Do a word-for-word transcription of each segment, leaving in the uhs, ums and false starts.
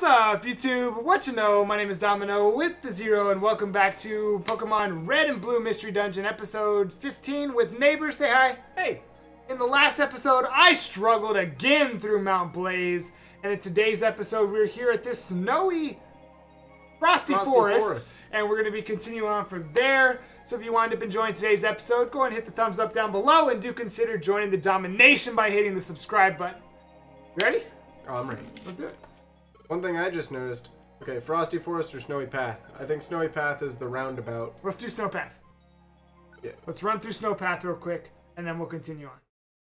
What's up, YouTube? What you know? My name is Domino with the Zero, and welcome back to Pokemon Red and Blue Mystery Dungeon, episode fifteen with Neighbor. Say hi. Hey. In the last episode, I struggled again through Mount Blaze, and in today's episode, we're here at this snowy Frosty, Frosty Forest, Forest, and we're going to be continuing on from there. So if you wind up enjoying today's episode, go ahead and hit the thumbs up down below, and do consider joining the Domination by hitting the subscribe button. You ready? Oh, I'm ready. Let's do it. One thing I just noticed, okay, Frosty Forest or Snowy Path? I think Snowy Path is the roundabout. Let's do Snow Path. Yeah. Let's run through Snow Path real quick, and then we'll continue on.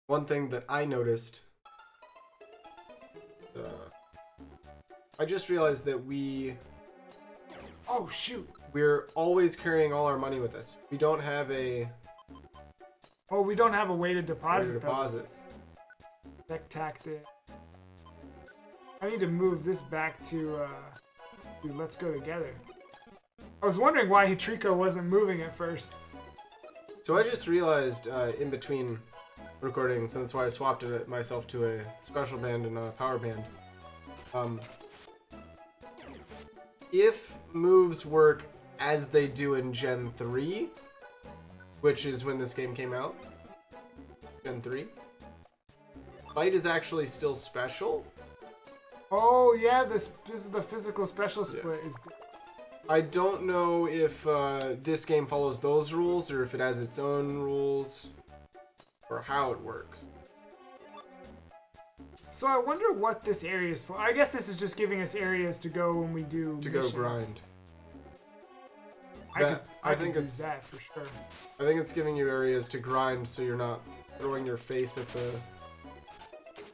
One thing that I noticed, uh, I just realized that we... Oh, shoot. We're always carrying all our money with us. We don't have a... Oh, we don't have a way to deposit. Way to deposit. Deck tactic. I need to move this back to, uh, to Let's Go Together. I was wondering why Hitrico wasn't moving at first. So I just realized uh, in between recordings, and that's why I swapped it myself to a special band and not a power band. Um, if moves work as they do in Gen three, which is when this game came out, Gen three, Bite is actually still special. Oh yeah, this, this is the physical special split. Yeah. Is I don't know if uh, this game follows those rules or if it has its own rules or how it works. So I wonder what this area is for. I guess this is just giving us areas to go when we do to missions. Go grind. I, that, could, I, I think it's that for sure. I think it's giving you areas to grind, so you're not throwing your face at the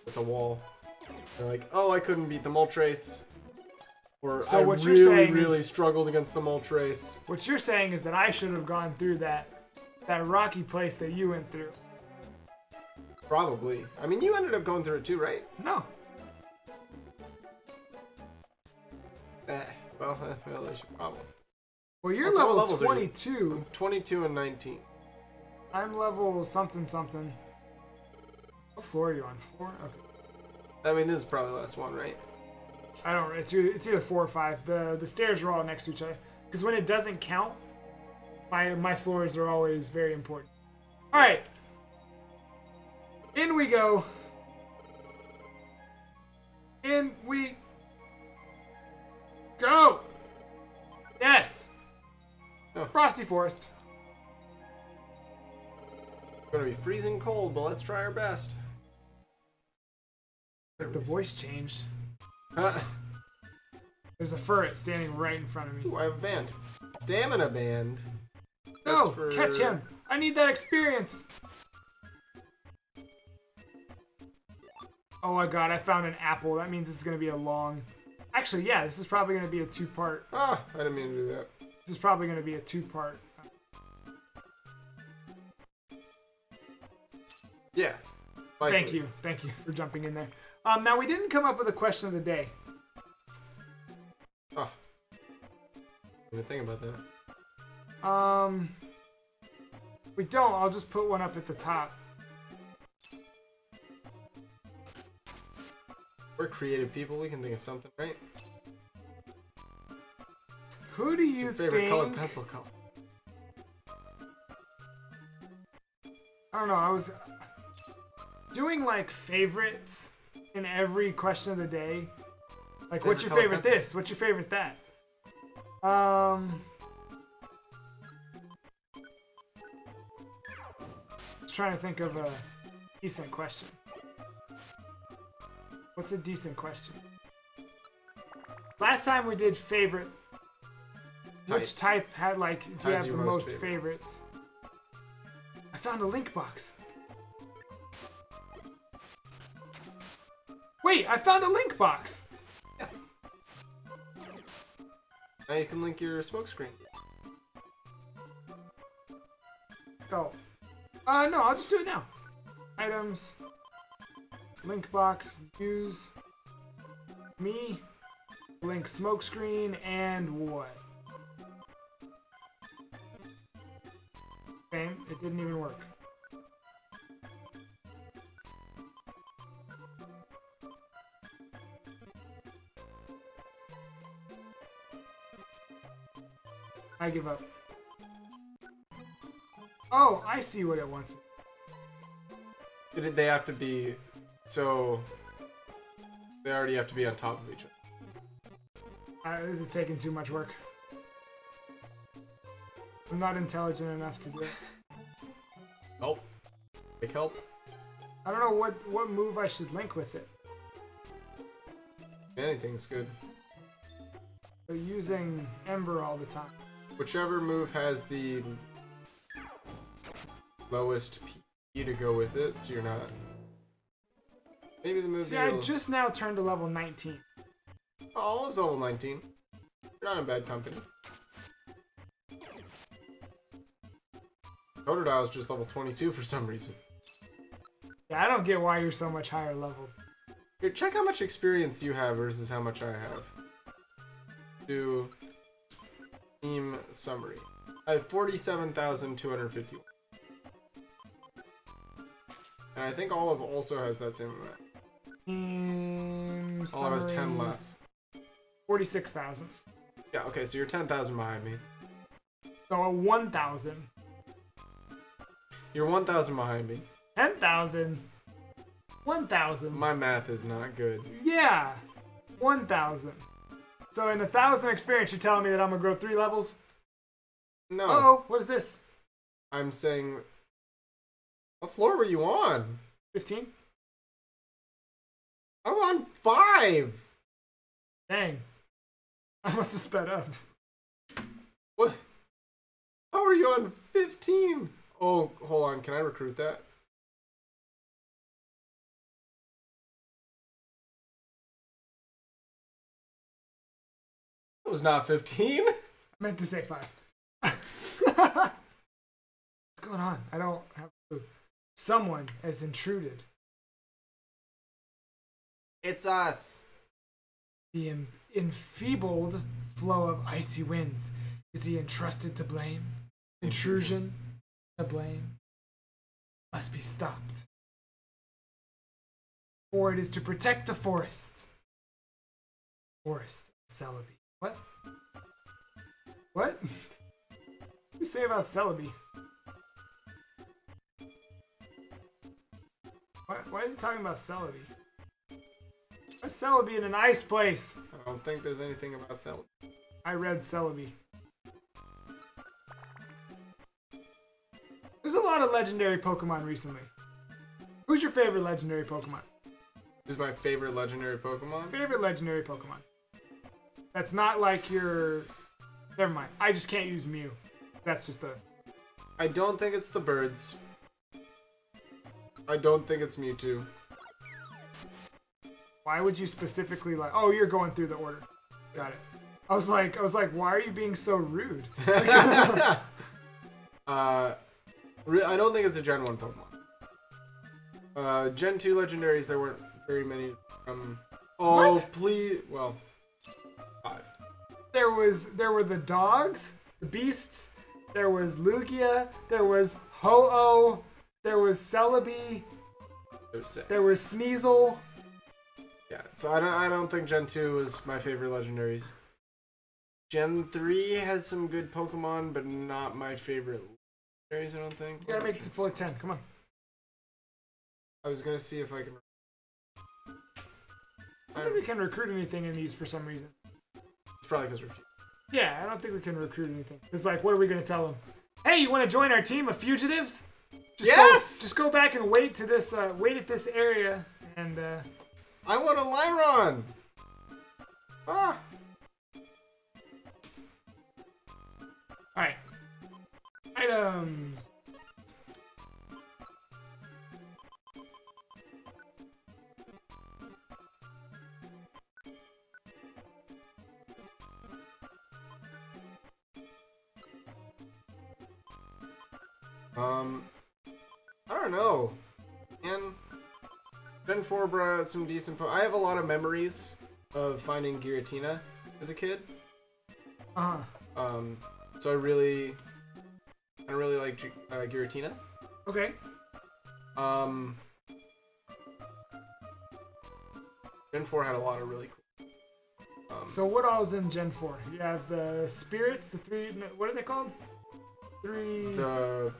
at the wall. They're like, oh, I couldn't beat the Moltres, or so I what really, you're saying really is, struggled against the Moltres. What you're saying is that I should have gone through that, that rocky place that you went through. Probably. I mean, you ended up going through it too, right? No. Eh, well, that's really a problem. Well, you're also, level twenty-two. You? I'm twenty-two and nineteen. I'm level something something. What floor are you on? Four? Okay. I mean, this is probably the last one, right? I don't. It's either, it's either four or five. The the stairs are all next to each other. Because when it doesn't count, my my floors are always very important. All right, in we go. In we go. Yes. Oh. Frosty Forest. It's gonna be freezing cold, but let's try our best. Like the voice changed. Huh? There's a ferret standing right in front of me. Ooh, I have a band. Stamina band. No, for... catch him. I need that experience. Oh my god, I found an apple. That means it's going to be a long... Actually, yeah, this is probably going to be a two-part. Ah, I didn't mean to do that. This is probably going to be a two-part. Yeah. Likely. Thank you. Thank you for jumping in there. Um, now, we didn't come up with a question of the day. Oh. I didn't think about that. Um, we don't. I'll just put one up at the top. We're creative people. We can think of something, right? Who do you think... What's your favorite color pencil color? I don't know. I was doing, like, favorites... in every question of the day, like favorite what's your favorite pencil? This? What's your favorite that? Um, just trying to think of a decent question. What's a decent question? Last time we did favorite. Type. Which type had like? Do How's you have the most, most favorites? favorites? I found a Link box. Wait, I found a Link box! Yeah. Now you can link your Smokescreen. Oh. Uh, no, I'll just do it now. Items. Link box. Use. Me. Link Smokescreen. And what? Same. It didn't even work. I give up. Oh, I see what it wants. Didn't they have to be... So... They already have to be on top of each other. Uh, this is taking too much work. I'm not intelligent enough to do it. Nope. Take help. I don't know what, what move I should link with it. Anything's good. They're using Ember all the time. Whichever move has the lowest P to go with it, so you're not... Maybe the move... See, I just now turned to level nineteen. Oh, Olive's level nineteen. You're not in bad company. Tornadus is just level twenty-two for some reason. Yeah, I don't get why you're so much higher level. Here, check how much experience you have versus how much I have. Do team summary. I have forty-seven thousand two hundred fifty-one. And I think Olive also has that same amount. Team summary. Olive has ten less. forty-six thousand. Yeah, okay, so you're ten thousand behind me. So a one thousand. You're one thousand behind me. ten thousand. one thousand. My math is not good. Yeah. one thousand. So in a one thousand experience, you're telling me that I'm going to grow three levels? No. Uh-oh. What is this? I'm saying... What floor were you on? fifteen? I'm on five! Dang. I must have sped up. What? How are you on fifteen? Oh, hold on. Can I recruit that? That was not fifteen. I meant to say five. What's going on? I don't have a clue. Someone has intruded. It's us. The en enfeebled flow of icy winds. Is he entrusted to blame? Intrusion to blame. Must be stopped. For it is to protect the forest. Forest of Celebi. What? What? What do you say about Celebi? Why, why are you talking about Celebi? Why is Celebi in an ice place? I don't think there's anything about Celebi. I read Celebi. There's a lot of legendary Pokemon recently. Who's your favorite legendary Pokemon? Who's my favorite legendary Pokemon? Favorite legendary Pokemon. That's not like your... Never mind. I just can't use Mew. That's just a... I don't think it's the birds. I don't think it's Mewtwo. Why would you specifically like... Oh, you're going through the order. Got it. I was like, I was like, why are you being so rude? uh, I don't think it's a Gen one Pokemon. Uh, Gen two legendaries, there weren't very many. Um, oh, what? Please... Well... There was, there were the dogs, the beasts, there was Lugia, there was Ho-Oh, there was Celebi, there's six. There was Sneasel. Yeah, so I don't, I don't think Gen two was my favorite legendaries. Gen three has some good Pokemon, but not my favorite legendaries, I don't think. You gotta make this a full of ten, come on. I was gonna see if I can... I don't think we can recruit anything in these for some reason. It's probably because we're fugitives. Yeah, I don't think we can recruit anything. It's like, what are we going to tell them? Hey, you want to join our team of fugitives? Just yes! Go, just go back and wait to this, uh, wait at this area, and, uh... I want a Lyron! Ah! Alright. Items. Um, I don't know, and Gen four brought out some decent po- I have a lot of memories of finding Giratina as a kid. Uh-huh. Um, so I really, I really like G uh, Giratina. Okay. Um, Gen four had a lot of really cool, Um, so what all is in Gen four? You have the spirits, the three... What are they called? Three... The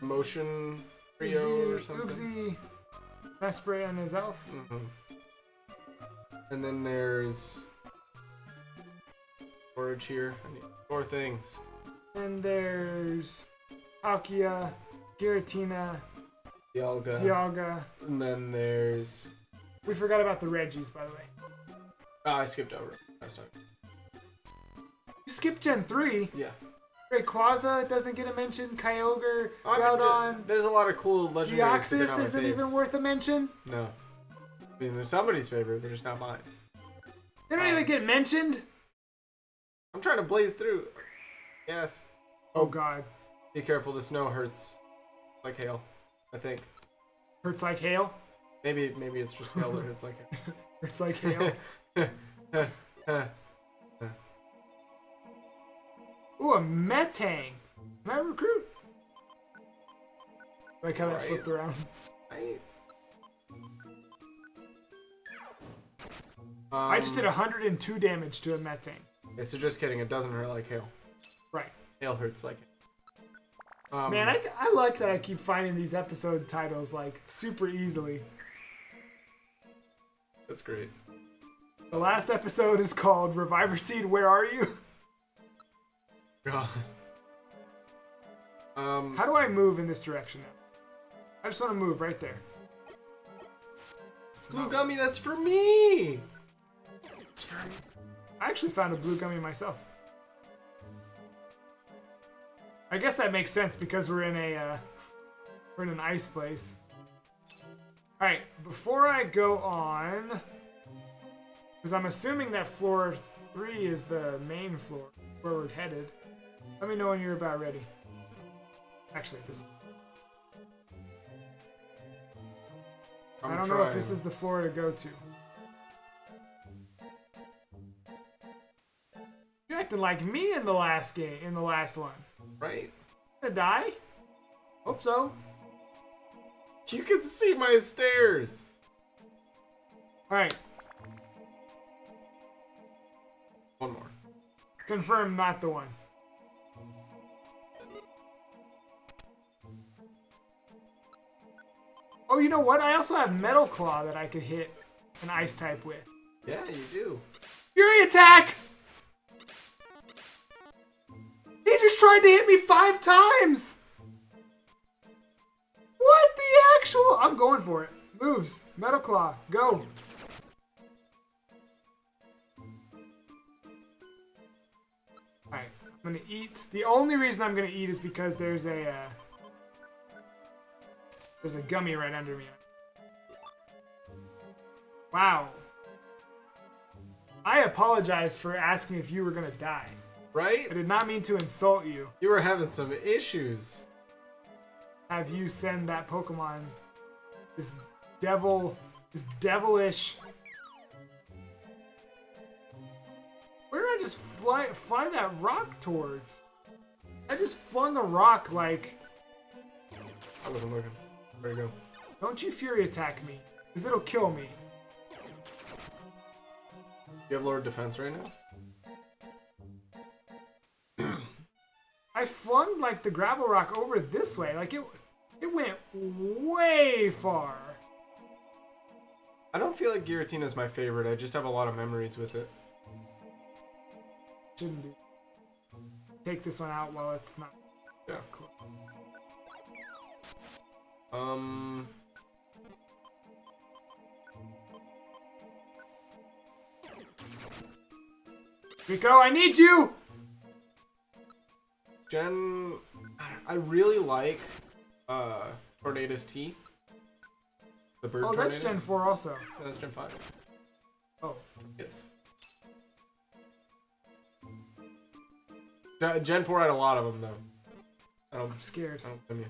motion trio Oogzy, or something. Oogzy, Mesprit, and his elf. Mm-hmm. And then there's... Storage here. I need four things. And there's... Palkia, Giratina, Dialga. Dialga. And then there's... We forgot about the Reggies, by the way. Oh, I skipped over last time. You skipped Gen three? Yeah. Rayquaza doesn't get a mention. Kyogre, I mean, Groudon. There's a lot of cool legendaries. Deoxys isn't even worth a mention? No. I mean, they're somebody's favorite, they're just not mine. They don't um, even get mentioned? I'm trying to blaze through. Yes. Oh, God. Be careful, the snow hurts like hail, I think. Hurts like hail? Maybe maybe it's just hail that hurts like hail. Hurts like hail. Ooh, a Metang! Can I recruit? Like how that right. flipped around. Right. Um, I just did one hundred and two damage to a Metang. Okay, so just kidding, it doesn't hurt like hail. Right. Hail hurts like hail. Um, Man, I, I like that I keep finding these episode titles, like, super easily. That's great. The last episode is called Reviver Seed, Where Are You? God. Um, How do I move in this direction now? I just want to move right there. It's blue gummy, that's for me! It's for me. I actually found a blue gummy myself. I guess that makes sense because we're in a uh, we're in an ice place. All right, before I go on, because I'm assuming that floor three is the main floor where we're headed. Let me know when you're about ready. Actually, this. I'm I don't trying. know if this is the floor to go to. You're acting like me in the last game, in the last one. Right. Gonna die? Hope so. You can see my stairs. Alright. One more. Confirm, not the one. Oh, you know what? I also have Metal Claw that I could hit an ice type with. Yeah, you do. Fury Attack! He just tried to hit me five times! What the actual? I'm going for it. Moves. Metal Claw. Go. Alright. I'm gonna eat. The only reason I'm gonna eat is because there's a, uh... There's a gummy right under me. Wow. I apologize for asking if you were gonna die. Right? I did not mean to insult you. You were having some issues. Have you send that Pokemon, this devil, this devilish... Where did I just fly, fly that rock towards? I just flung a rock like... I wasn't looking. Where'd it go? Don't you Fury Attack me, because it'll kill me. You have lower defense right now? I flung like the gravel rock over this way, like it, it went way far. I don't feel like Giratina is my favorite. I just have a lot of memories with it. Shouldn't be. Take this one out while it's not. Yeah, cool. Um. Rico, I need you. Gen, I really like uh, Tornadus T. The bird. Oh, Tornadus. That's Gen four also. Yeah, that's Gen five. Oh. Yes. Gen four had a lot of them, though. I don't, I'm scared. I don't blame you.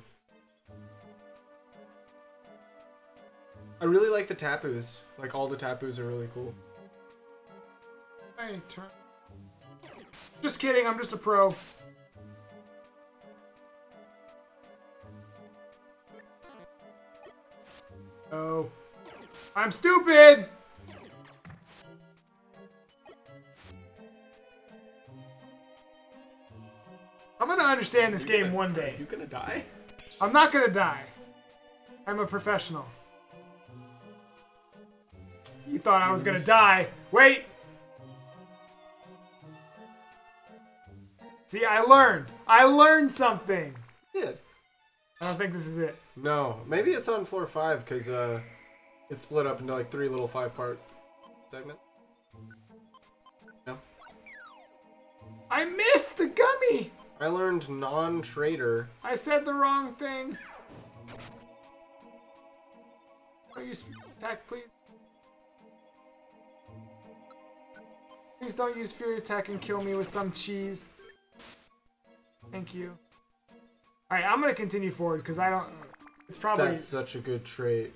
I really like the tapus. Like, all the tapus are really cool. Hey, turn. Just kidding, I'm just a pro. I'm stupid! I'm gonna understand this game gonna, one day. Are you gonna die? I'm not gonna die. I'm a professional. You thought I was gonna die. Wait! See, I learned. I learned something. You did. I don't think this is it. No. Maybe it's on floor five, because uh, it's split up into like three little five-part segments. No. I missed the gummy! I learned non-traitor. I said the wrong thing. Will you attack, please? Please don't use Fury Attack and kill me with some cheese. Thank you. Alright, I'm gonna continue forward because I don't... It's probably... That's such a good trait.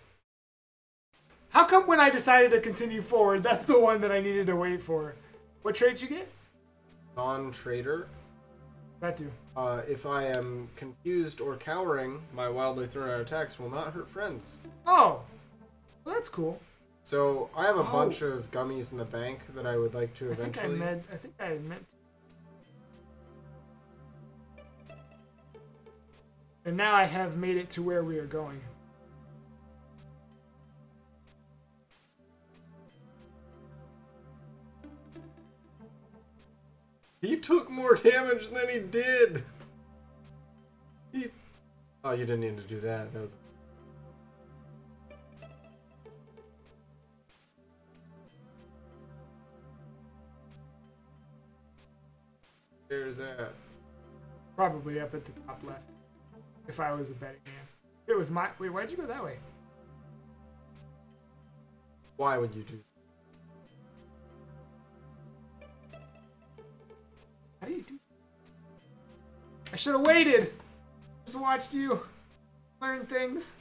How come when I decided to continue forward, that's the one that I needed to wait for? What trait you get? Non-traitor. That do. Uh, if I am confused or cowering, my wildly thrown out attacks will not hurt friends. Oh! Well, that's cool. So, I have a oh. bunch of gummies in the bank that I would like to eventually... I think I meant... I think I meant to. And now I have made it to where we are going. He took more damage than he did! He... Oh, you didn't need to do that. That was... There's that. Probably up at the top left. If I was a betting man. It was my... Wait, why'd you go that way? Why would you do that? How do you do that? I should have waited. Just watched you learn things.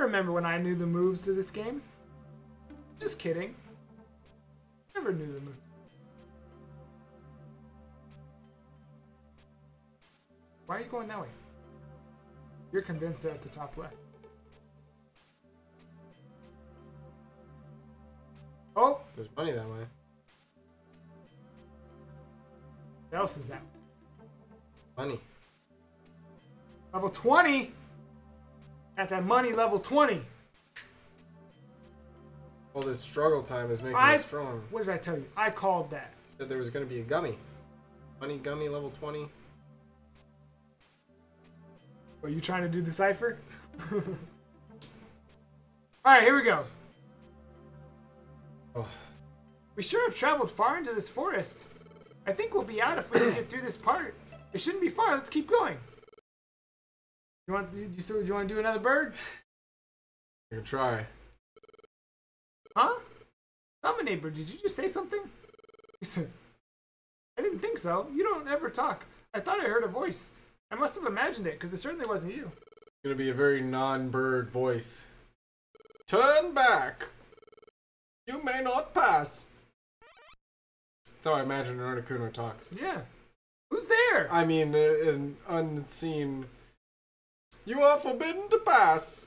Remember when I knew the moves to this game? Just kidding. Never knew the moves. Why are you going that way? You're convinced they're at the top left. Oh! There's money that way. What else is that? Money. Level twenty? At that money level twenty. Well, this struggle time is making I, it strong. What did I tell you? I called that. You said there was going to be a gummy. Money gummy level twenty. Are you trying to do the cipher? All right, here we go. Oh. We sure have traveled far into this forest. I think we'll be out if we don't get through this part. It shouldn't be far. Let's keep going. You want? Do you, still, do you want to do another bird? I can try. Huh? Dominator, did you just say something? He said, I didn't think so. You don't ever talk. I thought I heard a voice. I must have imagined it, because it certainly wasn't you. It's going to be a very non-bird voice. Turn back. You may not pass. That's how I imagine an Articuno talks. Yeah. Who's there? I mean, an unseen... You are forbidden to pass.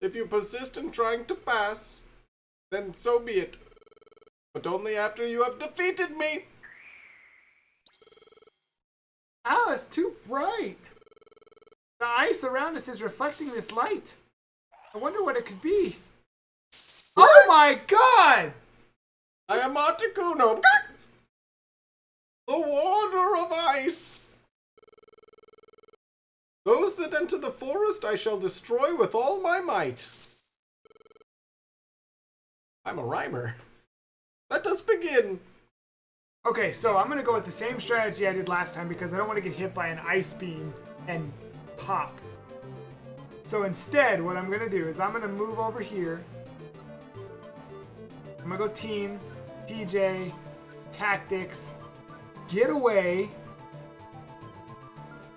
If you persist in trying to pass, then so be it. But only after you have defeated me. Ow, it's too bright. The ice around us is reflecting this light. I wonder what it could be. What? Oh my god! I am Articuno. The warder of ice. Those that enter the forest I shall destroy with all my might. I'm a rhymer. Let us begin. Okay, so I'm going to go with the same strategy I did last time because I don't want to get hit by an ice beam and pop. So instead, what I'm going to do is I'm going to move over here. I'm going to go team, P J, tactics, get away.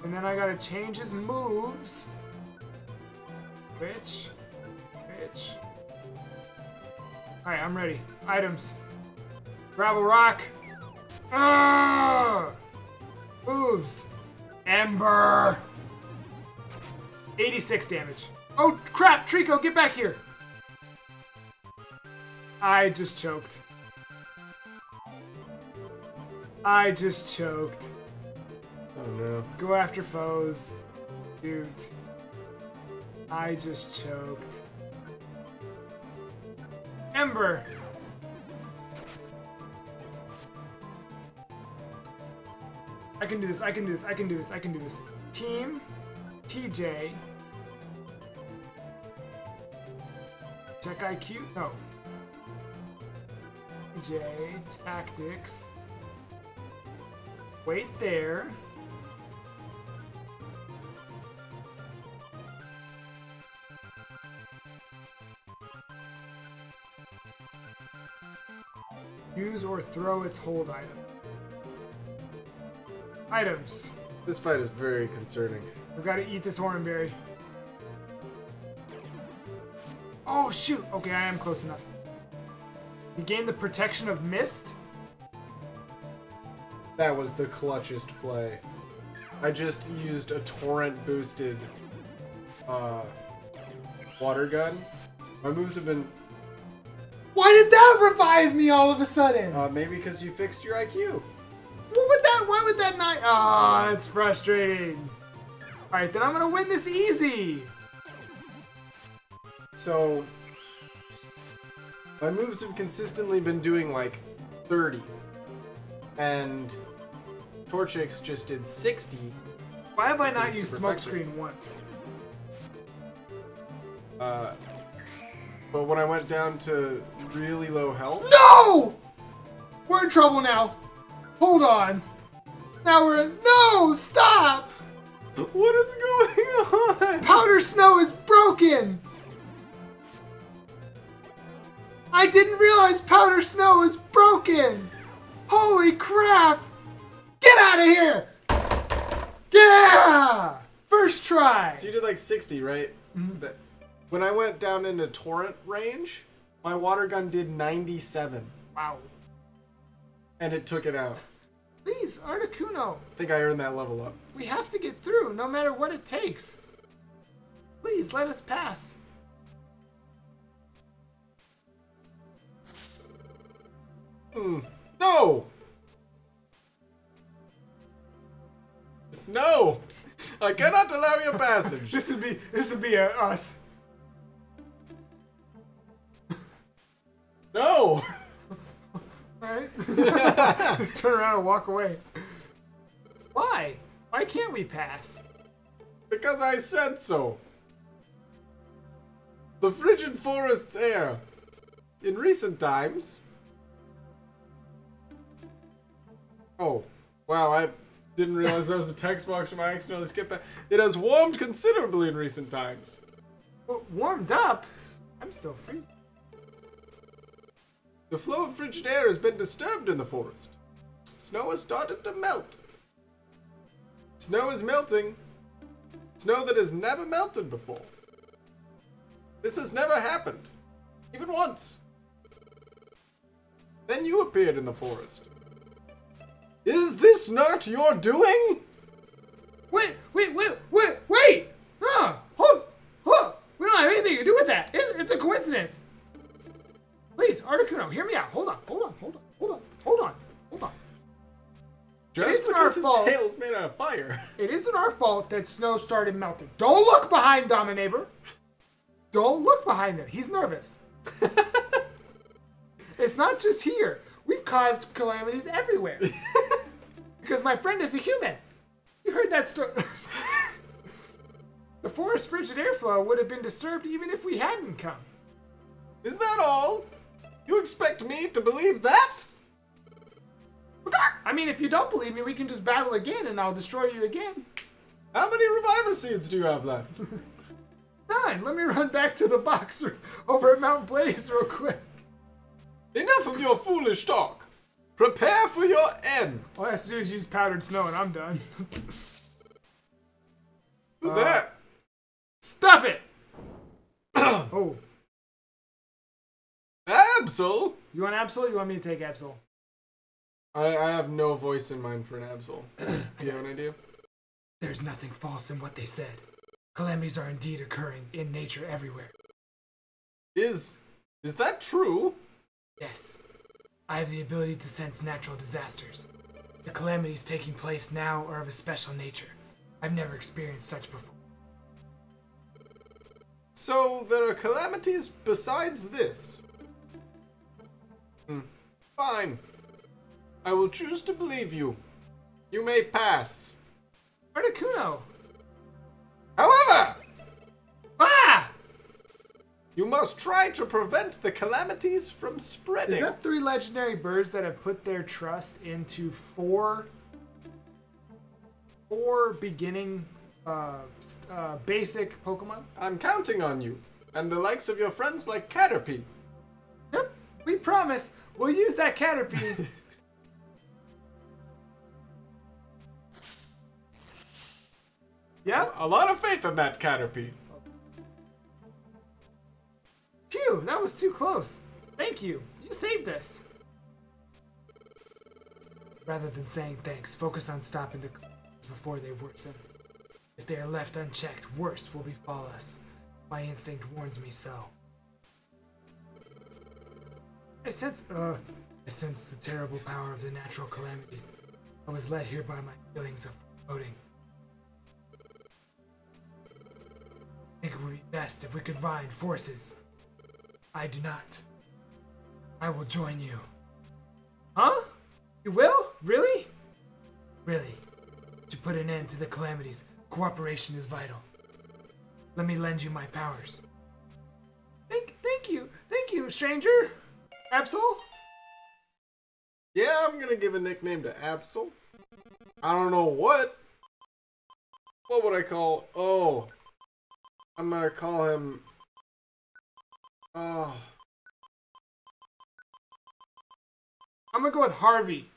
And then I gotta change his moves. Bitch. Bitch. Alright, I'm ready. Items. Gravel Rock. Ah! Moves. Ember. eighty-six damage. Oh, crap! Trico, get back here! I just choked. I just choked. Oh, no. Go after foes. Dude. I just choked. Ember! I can do this, I can do this, I can do this, I can do this. Team, T J. Check I Q? No. T J, tactics. Wait there. Use or throw its hold item. Items. This fight is very concerning. We've got to eat this Oranberry. Oh, shoot! Okay, I am close enough. You gain the protection of mist? That was the clutchest play. I just used a torrent boosted uh, water gun. My moves have been... Why did that revive me all of a sudden? Uh, maybe because you fixed your I Q. What would that? Why would that not? Ah, oh, it's frustrating. All right, then I'm gonna win this easy. So my moves have consistently been doing like thirty, and Torchic just did sixty. Why have I not used Smokescreen once? Uh, but when I went down to really low health... No! We're in trouble now. Hold on. Now we're in... No! Stop! What is going on? Powder Snow is broken! I didn't realize Powder Snow is broken! Holy crap! Get out of here! Yeah! First try! So you did like sixty, right? Mm-hmm. When I went down into torrent range, my water gun did ninety-seven. Wow. And it took it out. Please, Articuno. I think I earned that level up. We have to get through, no matter what it takes. Please, let us pass. Hmm. No! No! I cannot allow your passage. This would be, this would be uh, us. No! Alright. Turn around and walk away. Why? Why can't we pass? Because I said so. The frigid forest's air. In recent times... Oh, wow, I didn't realize that was a text box from my accidentally skip back. It has warmed considerably in recent times. Well, warmed up? I'm still freezing. The flow of frigid air has been disturbed in the forest. Snow has started to melt. Snow is melting. Snow that has never melted before. This has never happened. Even once. Then you appeared in the forest. Is this not your doing? Wait, wait, wait, wait, wait! No, hold, hold! We don't have anything to do with that. It's, it's a coincidence. Please, Articuno, hear me out. Hold on, hold on, hold on, hold on, hold on, hold on. Just because his tail's made out of fire. It isn't our fault that snow started melting. Don't look behind, Dominator. Don't look behind him. He's nervous. It's not just here. We've caused calamities everywhere. Because my friend is a human. You heard that story. The forest frigid airflow would have been disturbed even if we hadn't come. Is that all? You expect me to believe that? I mean, if you don't believe me, we can just battle again and I'll destroy you again. How many reviver seeds do you have left? Nine. Let me run back to the box over at Mount Blaze real quick. Enough of your foolish talk. Prepare for your end. All I have to do is use powdered snow and I'm done. Who's uh, that? Stop it! Oh. Absol? You want Absol or you want me to take Absol? I, I have no voice in mind for an Absol. Do you have an idea? There's nothing false in what they said. Calamities are indeed occurring in nature everywhere. Is... is that true? Yes. I have the ability to sense natural disasters. The calamities taking place now are of a special nature. I've never experienced such before. So, there are calamities besides this? Hmm. Fine. I will choose to believe you. You may pass. Articuno! However! Ah! You must try to prevent the calamities from spreading. Is that three legendary birds that have put their trust into four... four beginning uh, uh, basic Pokemon? I'm counting on you. And the likes of your friends like Caterpie. Yep, we promise. We'll use that Caterpie. Yeah, a lot of faith in that Caterpie. Phew, that was too close. Thank you. You saved us. Rather than saying thanks, focus on stopping the calamities before they worsen. If they are left unchecked, worse will befall us. My instinct warns me so. I sense, uh, I sense the terrible power of the natural calamities. I was led here by my feelings of foreboding. I think it would be best if we could bind forces. I do not. I will join you. Huh? You will? Really? Really. To put an end to the calamities, cooperation is vital. Let me lend you my powers. Thank, thank you. Thank you, stranger. Absol? Yeah, I'm gonna give a nickname to Absol. I don't know what. What would I call... Oh... I'm gonna call him. Oh. I'm gonna go with Harvey.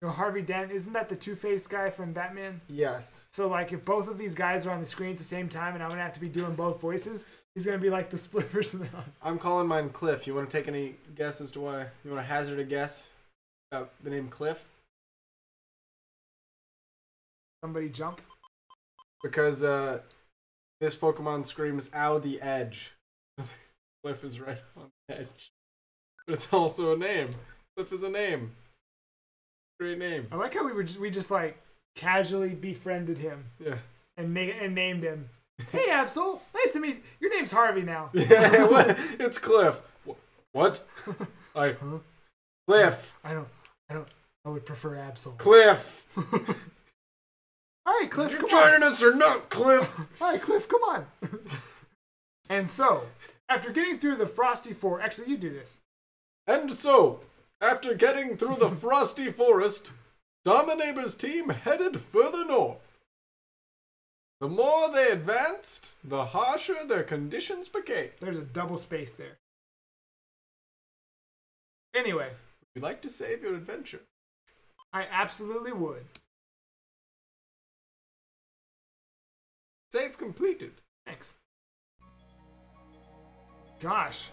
You know, Harvey Dent, isn't that the Two-Face guy from Batman? Yes. So like, if both of these guys are on the screen at the same time, and I'm gonna have to be doing both voices, he's gonna be like the split person. I'm calling mine Cliff. You want to take any guess as to why? You want to hazard a guess about the name Cliff? Somebody jump. Because uh. This Pokemon screams, ow, the edge. Cliff is right on the edge. But it's also a name. Cliff is a name. Great name. I like how we were just, we just like, casually befriended him. Yeah. And, na and named him. Hey, Absol. Nice to meet you. Your name's Harvey now. Yeah, what? It's Cliff. What? I, huh? Cliff. I don't, I don't, I would prefer Absol. Cliff. All right, Cliff, come on. You're joining us or not, Cliff? All right, Cliff, come on. And so, after getting through the Frosty Forest... Actually, you do this. And so, after getting through the Frosty Forest, Dominator's team headed further north. The more they advanced, the harsher their conditions became. There's a double space there. Anyway. Would you like to save your adventure? I absolutely would. Save completed. Thanks. Gosh.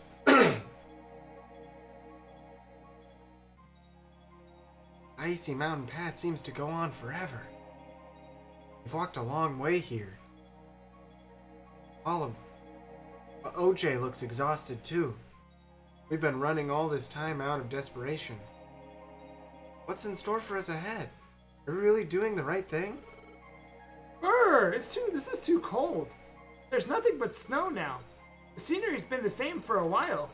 Icy mountain path seems to go on forever. We've walked a long way here. Olive. O J looks exhausted too. We've been running all this time out of desperation. What's in store for us ahead? Are we really doing the right thing? Brr, it's too, this is too cold. There's nothing but snow now. The scenery's been the same for a while.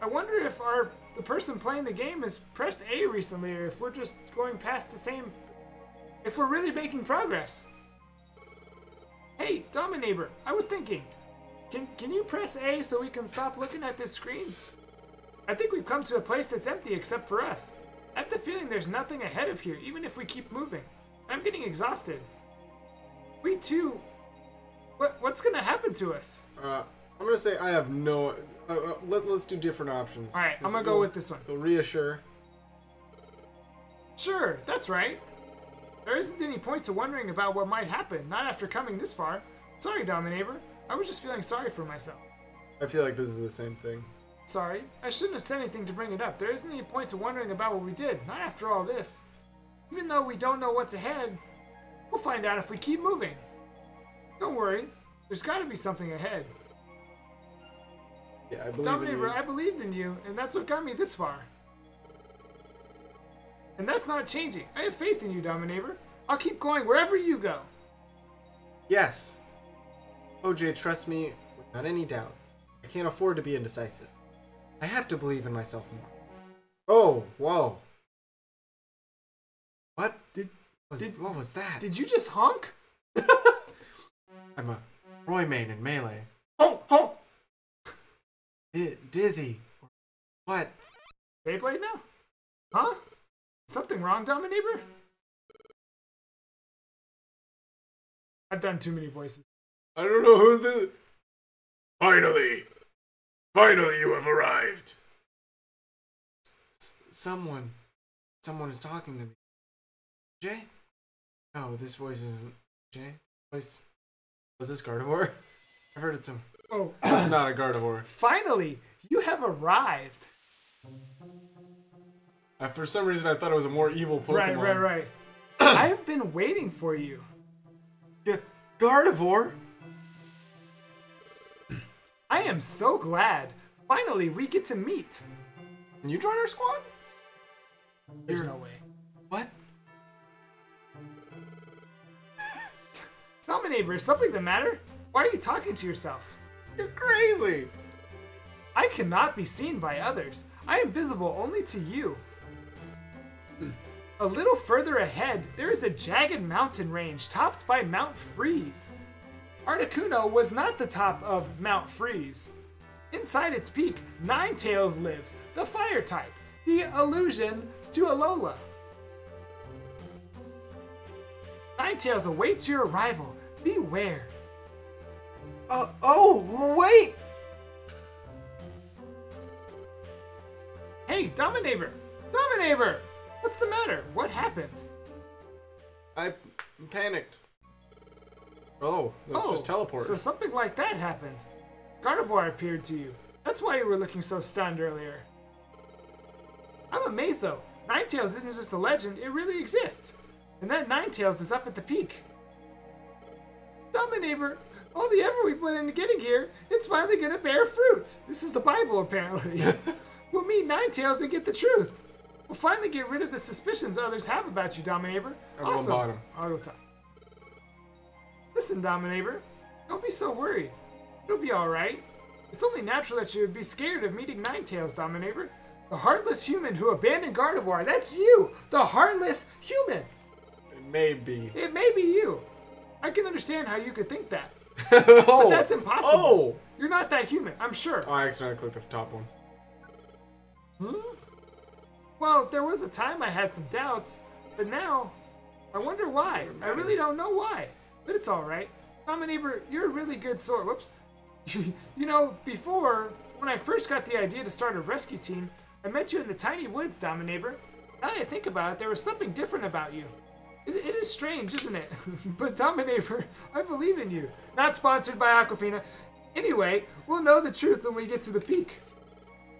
I wonder if our the person playing the game has pressed A recently, or if we're just going past the same... If we're really making progress. Hey, Dominator, I was thinking. Can, can you press A so we can stop looking at this screen? I think we've come to a place that's empty except for us. I have the feeling there's nothing ahead of here, even if we keep moving. I'm getting exhausted. We too. What what's gonna happen to us? Uh, I'm gonna say I have no. Uh, uh, let let's do different options. All right, I'm gonna go with this one. It'll reassure. Sure, that's right. There isn't any point to wondering about what might happen. Not after coming this far. Sorry, Dominator. I was just feeling sorry for myself. I feel like this is the same thing. Sorry, I shouldn't have said anything to bring it up. There isn't any point to wondering about what we did, not after all this. Even though we don't know what's ahead, we'll find out if we keep moving. Don't worry, there's got to be something ahead. Yeah, I believe Dominator, in you. I believed in you, and that's what got me this far. And that's not changing. I have faith in you, Dominator. I'll keep going wherever you go. Yes. O J, trust me without any doubt. I can't afford to be indecisive. I have to believe in myself more. Oh, whoa. What did, was, did what was that? Did you just honk? I'm a Roy main in Melee. Oh, oh! D Dizzy. What? Beyblade now? Huh? Something wrong, Dominator? I've done too many voices. I don't know who's the... Finally! Finally you have arrived! S someone... Someone is talking to me. Jay? No, this voice isn't... Jay? Voice... Was this Gardevoir? I've heard it some... Oh. It's not a Gardevoir. Finally! You have arrived! Uh, for some reason I thought it was a more evil Pokemon. Right, right, right. I have been waiting for you. Yeah, Gardevoir? I am so glad. Finally, we get to meet. Can you join our squad? There's You're... no way. What? Tell me, neighbor, is something the matter? Why are you talking to yourself? You're crazy. I cannot be seen by others. I am visible only to you. A little further ahead, there is a jagged mountain range topped by Mount Freeze. Articuno was not the top of Mount Freeze. Inside its peak, Ninetales lives, the fire type, the allusion to Alola. Ninetales awaits your arrival. Beware. Uh, oh, wait! Hey, Dominator! Dominator! What's the matter? What happened? I panicked. Oh, let's oh, just teleport. So something like that happened. Gardevoir appeared to you. That's why you were looking so stunned earlier. I'm amazed though. Ninetales isn't just a legend, it really exists. And that Ninetales is up at the peak. Dominator, all the effort we put into getting here, it's finally gonna bear fruit. This is the Bible apparently. We'll meet Ninetales and get the truth. We'll finally get rid of the suspicions others have about you, Dominator. Awesome. Bottom. I'll go top. Listen, Dominator, don't be so worried. It'll be alright. It's only natural that you would be scared of meeting Ninetales, Dominator. The heartless human who abandoned Gardevoir, that's you! The heartless human! It may be. It may be you. I can understand how you could think that. Oh. But that's impossible. Oh. You're not that human, I'm sure. Oh, I accidentally clicked the top one. Hmm? Well, there was a time I had some doubts, but now, I wonder why. I really don't know why. But it's all right. Dominator, you're a really good sort. Whoops. You know, before, when I first got the idea to start a rescue team, I met you in the tiny woods, Dominator. Now that I think about it, there was something different about you. It, it is strange, isn't it? But Dominator, I believe in you. Not sponsored by Aquafina. Anyway, we'll know the truth when we get to the peak.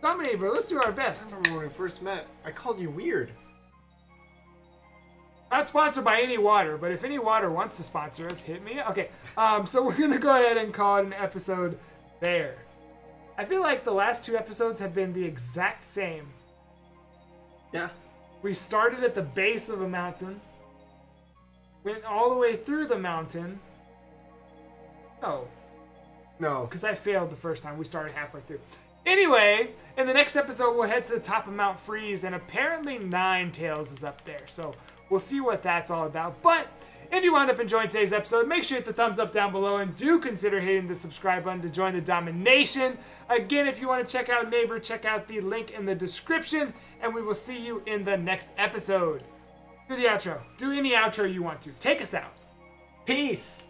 Dominator, let's do our best. I remember when we first met, I called you weird. Not sponsored by any water, but if any water wants to sponsor us, hit me. Okay, um, so we're going to go ahead and call it an episode there. I feel like the last two episodes have been the exact same. Yeah. We started at the base of a mountain, went all the way through the mountain. Oh. No. Because I failed the first time. We started halfway through. Anyway, in the next episode, we'll head to the top of Mount Freeze, and apparently Ninetales is up there, so... we'll see what that's all about. But if you wound up enjoying today's episode, make sure you hit the thumbs up down below and do consider hitting the subscribe button to join the Domination. Again, if you want to check out Neighbor, check out the link in the description, and we will see you in the next episode. Do the outro. Do any outro you want to. Take us out. Peace.